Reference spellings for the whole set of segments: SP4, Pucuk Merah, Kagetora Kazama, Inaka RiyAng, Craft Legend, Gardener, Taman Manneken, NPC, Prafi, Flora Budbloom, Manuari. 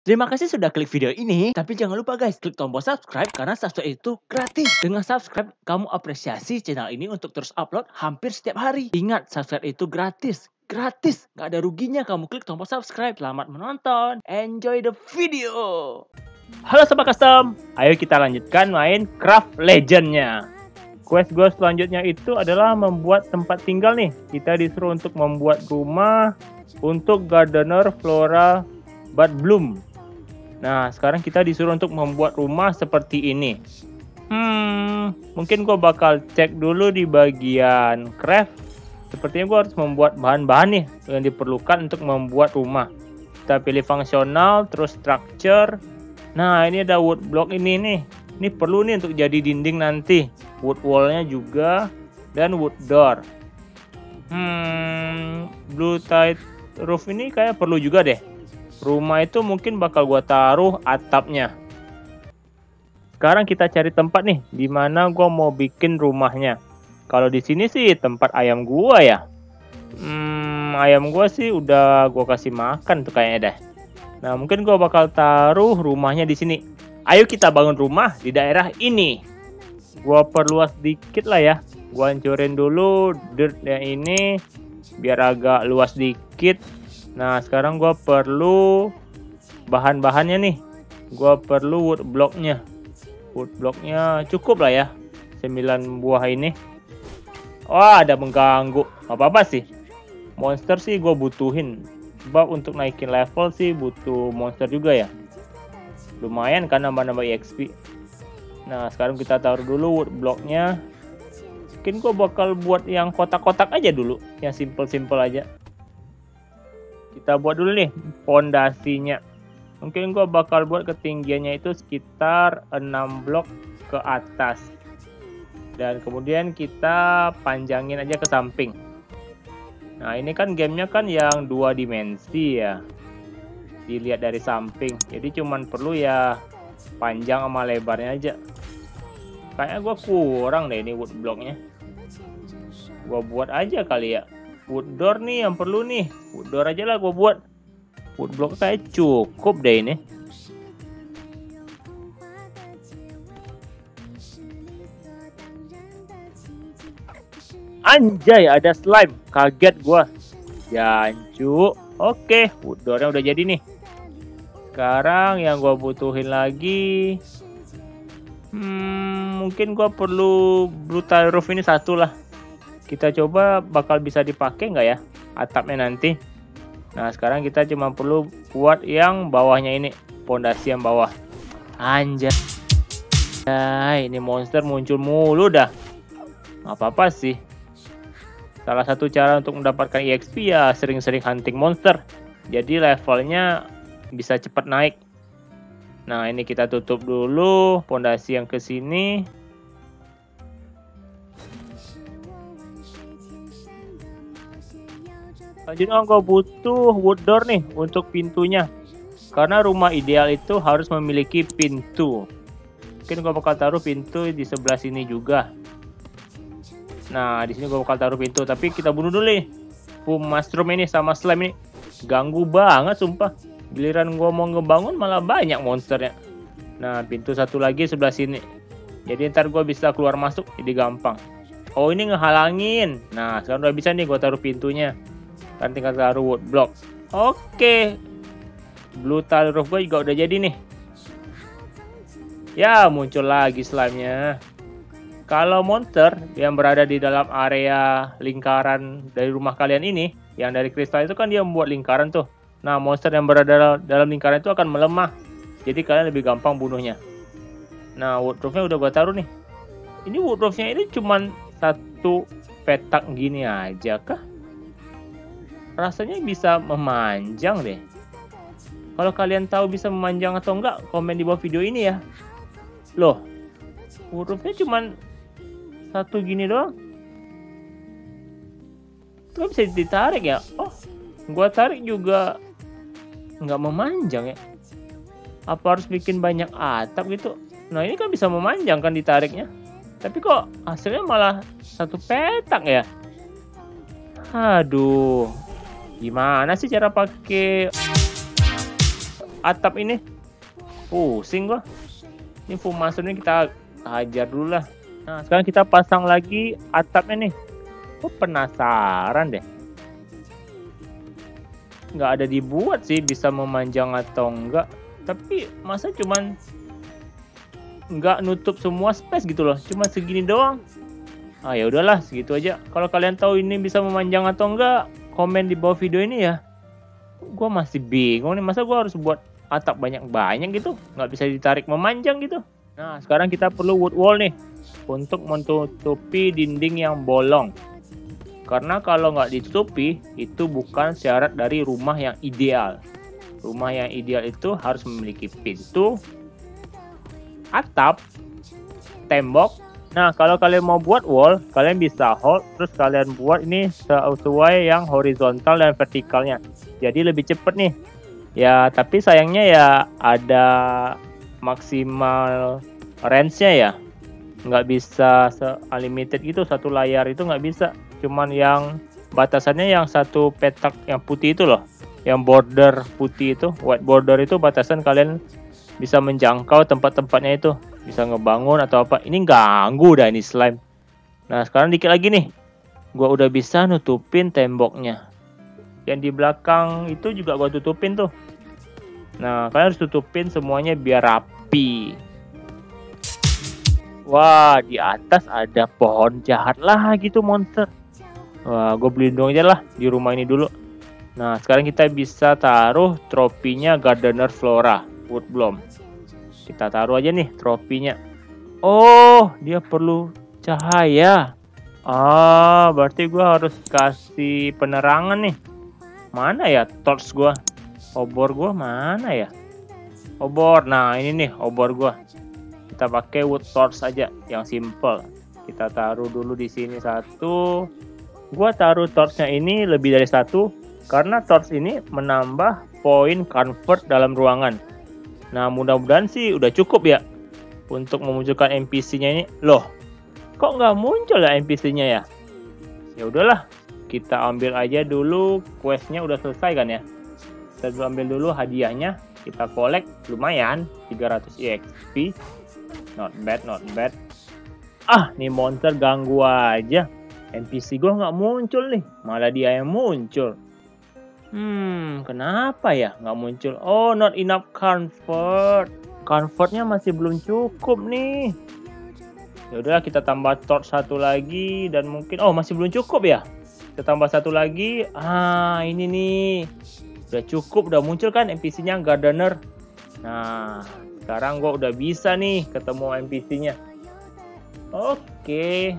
Terima kasih sudah klik video ini, tapi jangan lupa guys, klik tombol subscribe karena subscribe itu gratis. Dengan subscribe, kamu apresiasi channel ini untuk terus upload hampir setiap hari. Ingat, subscribe itu gratis. Gratis, gak ada ruginya kamu klik tombol subscribe. Selamat menonton, enjoy the video. Halo Sobat Custom, ayo kita lanjutkan main Craft Legend-nya. Quest gue selanjutnya itu adalah membuat tempat tinggal nih. Kita disuruh untuk membuat rumah untuk Gardener Flora Budbloom. Nah, sekarang kita disuruh untuk membuat rumah seperti ini. Mungkin gue bakal cek dulu di bagian craft. Sepertinya gue harus membuat bahan-bahan nih yang diperlukan untuk membuat rumah. Kita pilih fungsional, terus structure. Nah, ini ada wood block ini nih. Ini perlu nih untuk jadi dinding nanti. Wood wall-nya juga dan wood door. Blue tile roof ini kayak perlu juga deh. Rumah itu mungkin bakal gua taruh atapnya. Sekarang kita cari tempat nih di mana gua mau bikin rumahnya. Kalau di sini sih tempat ayam gua ya. Ayam gua sih udah gua kasih makan tuh kayaknya deh. Nah, mungkin gua bakal taruh rumahnya di sini. Ayo kita bangun rumah di daerah ini. Gua perluas dikit lah ya. Gua hancurin dulu dirtnya ini biar agak luas dikit. Nah, sekarang gue perlu bahan-bahannya nih. Gue perlu wood block-nya. Wood block-nya cukup lah ya. 9 buah ini. Wah, ada mengganggu. Gak apa-apa sih. Monster sih gue butuhin. Sebab untuk naikin level sih butuh monster juga ya. Lumayan kan nambah-nambah EXP. Nah, sekarang kita taruh dulu wood block-nya. Mungkin gue bakal buat yang kotak-kotak aja dulu. Yang simple-simple aja. Kita buat dulu nih pondasinya. Mungkin gue bakal buat ketinggiannya itu sekitar 6 blok ke atas. Dan kemudian kita panjangin aja ke samping. Nah, ini kan gamenya kan yang 2 dimensi ya. Dilihat dari samping. Jadi cuman perlu ya panjang sama lebarnya aja. Kayaknya gue kurang deh ini wood blocknya. Gue buat aja kali ya. Wood door nih yang perlu nih. Wood door aja lah gue buat. Wood block kayak cukup deh ini. Anjay, ada slime. Kaget gue. Jancu. Oke, wood doornya udah jadi nih. Sekarang yang gue butuhin lagi. Mungkin gue perlu blue tile roof ini satu lah. Kita coba bakal bisa dipakai nggak ya atapnya nanti. Nah, sekarang kita cuma perlu buat yang bawahnya ini, pondasi yang bawah. Anjay, ini monster muncul mulu dah. Nggak apa-apa sih. Salah satu cara untuk mendapatkan EXP ya sering-sering hunting monster. Jadi levelnya bisa cepat naik. Nah, ini kita tutup dulu pondasi yang ke sini. Selanjutnya gue butuh wood door nih untuk pintunya. Karena rumah ideal itu harus memiliki pintu. Mungkin gue bakal taruh pintu di sebelah sini juga. Nah, di sini gue bakal taruh pintu. Tapi kita bunuh dulu nih mushroom ini sama slime ini. Ganggu banget sumpah. Giliran gue mau ngebangun malah banyak monsternya. Nah, pintu satu lagi sebelah sini. Jadi ntar gue bisa keluar masuk jadi gampang. Oh, ini ngehalangin. Nah, sekarang udah bisa nih gue taruh pintunya. Kan tinggal taruh wood block. Oke. Blue tile roof gue juga udah jadi nih. Ya, muncul lagi slime-nya. Kalau monster yang berada di dalam area lingkaran dari rumah kalian ini, yang dari kristal itu kan dia membuat lingkaran tuh. Nah, monster yang berada dalam lingkaran itu akan melemah. Jadi kalian lebih gampang bunuhnya. Nah, wood roof-nya udah gue taruh nih. Ini wood roof-nya ini cuman satu petak gini aja kah? Rasanya bisa memanjang deh. Kalau kalian tahu bisa memanjang atau enggak, komen di bawah video ini ya. Loh, hurufnya cuman satu gini doang. Itu bisa ditarik ya. Oh, gua tarik juga nggak memanjang ya. Apa harus bikin banyak atap gitu? Nah, ini kan bisa memanjang kan ditariknya. Tapi kok hasilnya malah satu petak ya. Aduh. Gimana sih cara pakai atap ini. Pusing gua. Ini fumasunnya kita hajar dulu lah. Nah, sekarang kita pasang lagi atapnya nih. Gua penasaran deh. Nggak ada dibuat sih bisa memanjang atau enggak. Tapi masa cuman nggak nutup semua space gitu loh. Cuma segini doang. Ah ya udahlah segitu aja. Kalau kalian tahu ini bisa memanjang atau enggak, komen di bawah video ini ya. Gua masih bingung nih, masa gua harus buat atap banyak-banyak gitu, nggak bisa ditarik memanjang gitu. Nah sekarang kita perlu wood wall nih untuk menutupi dinding yang bolong, karena kalau nggak ditutupi itu bukan syarat dari rumah yang ideal. Rumah yang ideal itu harus memiliki pintu, atap, tembok. Nah kalau kalian mau buat wall, kalian bisa hold terus kalian buat ini sesuai yang horizontal dan vertikalnya, jadi lebih cepet nih. Ya tapi sayangnya ya ada maksimal range-nya ya, nggak bisa unlimited gitu, satu layar itu nggak bisa, cuman yang batasannya yang satu petak yang putih itu loh, yang border putih itu, white border itu batasan kalian bisa menjangkau tempat-tempatnya itu, bisa ngebangun atau apa. Ini ganggu dah ini slime. Nah sekarang dikit lagi nih, gua udah bisa nutupin temboknya. Yang di belakang itu juga gua tutupin tuh. Nah kalian harus tutupin semuanya biar rapi. Wah di atas ada pohon jahat lah gitu monster. Wah gue beli dong aja lah di rumah ini dulu. Nah sekarang kita bisa taruh tropinya Gardener Flora Budbloom. Kita taruh aja nih tropinya. Oh dia perlu cahaya. Ah berarti gue harus kasih penerangan nih. Mana ya torch gua? Obor gua mana ya? Obor. Nah, ini nih obor gua. Kita pakai wood torch aja yang simple. Kita taruh dulu di sini satu. Gua taruh torchnya ini lebih dari satu karena torch ini menambah poin comfort dalam ruangan. Nah, mudah-mudahan sih udah cukup ya untuk memunculkan NPC-nya ini. Loh, kok nggak muncul ya NPC-nya ya? Ya udahlah. Kita ambil aja dulu, questnya udah selesai kan ya. Kita ambil dulu hadiahnya, kita collect lumayan 300 exp. Not bad, not bad. Ah nih monster ganggu aja. NPC gue nggak muncul nih, malah dia yang muncul. Kenapa ya nggak muncul? Oh not enough comfort. Comfortnya masih belum cukup nih. Yaudah kita tambah torch satu lagi dan mungkin masih belum cukup ya. Tambah satu lagi. Ah ini nih udah cukup, udah muncul kan NPC nya Gardener. Nah sekarang gua udah bisa nih ketemu NPC nya Oke,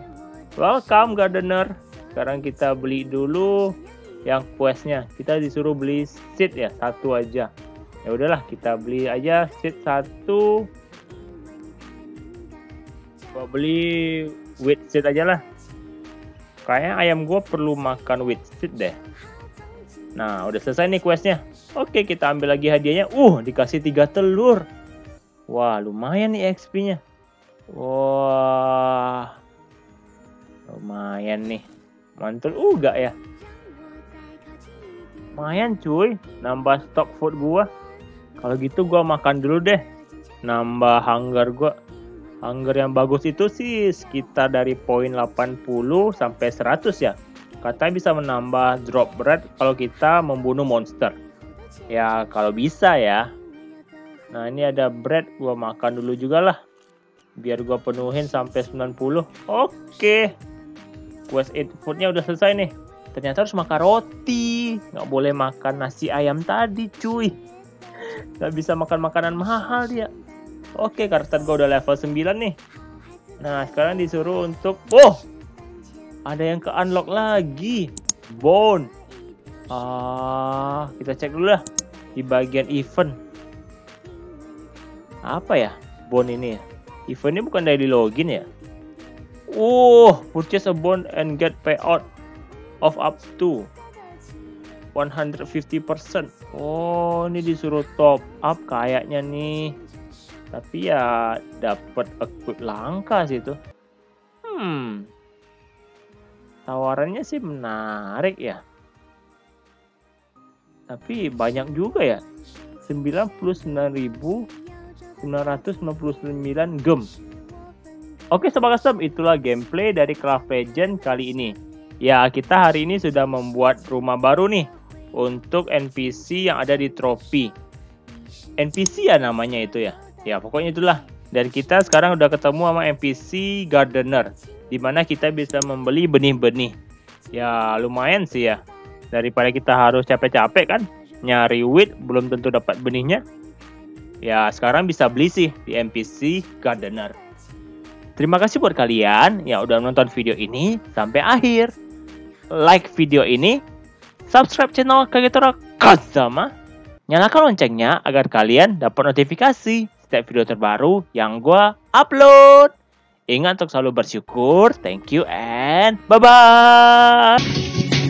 welcome Gardener. Sekarang kita beli dulu yang questnya, kita disuruh beli seed ya, satu aja. Ya udahlah kita beli aja seed satu. Gua beli wheat seed aja lah. Kayaknya ayam gue perlu makan wheat seed deh. Nah udah selesai nih questnya. Oke kita ambil lagi hadiahnya. Dikasih 3 telur. Wah lumayan nih XP nya. Wah lumayan nih. Mantul juga ya. Lumayan cuy. Nambah stok food gue. Kalau gitu gue makan dulu deh. Nambah hunger gue. Hunger yang bagus itu sih sekitar dari poin 80 sampai 100 ya. Katanya bisa menambah drop rate kalau kita membunuh monster. Ya kalau bisa ya. Nah ini ada bread, gua makan dulu juga lah. Biar gua penuhin sampai 90. Oke. Quest eat foodnya udah selesai nih. Ternyata harus makan roti. Nggak boleh makan nasi ayam tadi cuy. Nggak bisa makan makanan mahal dia. Oke, karakter gue udah level 9 nih. Nah, sekarang disuruh untuk... ada yang ke-unlock lagi. Bone. Kita cek dulu lah. Di bagian event. Apa ya? Bone ini ya. Eventnya bukan dari login ya? Purchase a bone and get payout of up to 150%. Ini disuruh top up kayaknya nih. Tapi ya dapat equip langka sih itu. Tawarannya sih menarik ya. Tapi banyak juga ya. 99.999 gem. Oke sobat custom, itulah gameplay dari Craft Legend kali ini. Ya, kita hari ini sudah membuat rumah baru nih untuk NPC yang ada di trofi. NPC ya namanya itu ya. Ya pokoknya itulah. Dan kita sekarang udah ketemu sama NPC Gardener, dimana kita bisa membeli benih-benih. Ya lumayan sih ya, daripada kita harus capek-capek kan nyari wheat belum tentu dapat benihnya. Ya sekarang bisa beli sih di NPC Gardener. Terima kasih buat kalian yang udah nonton video ini sampai akhir. Like video ini, subscribe channel Kagetora Kazama, nyalakan loncengnya agar kalian dapat notifikasi setiap video terbaru yang gua upload. Ingat untuk selalu bersyukur. Thank you and bye-bye.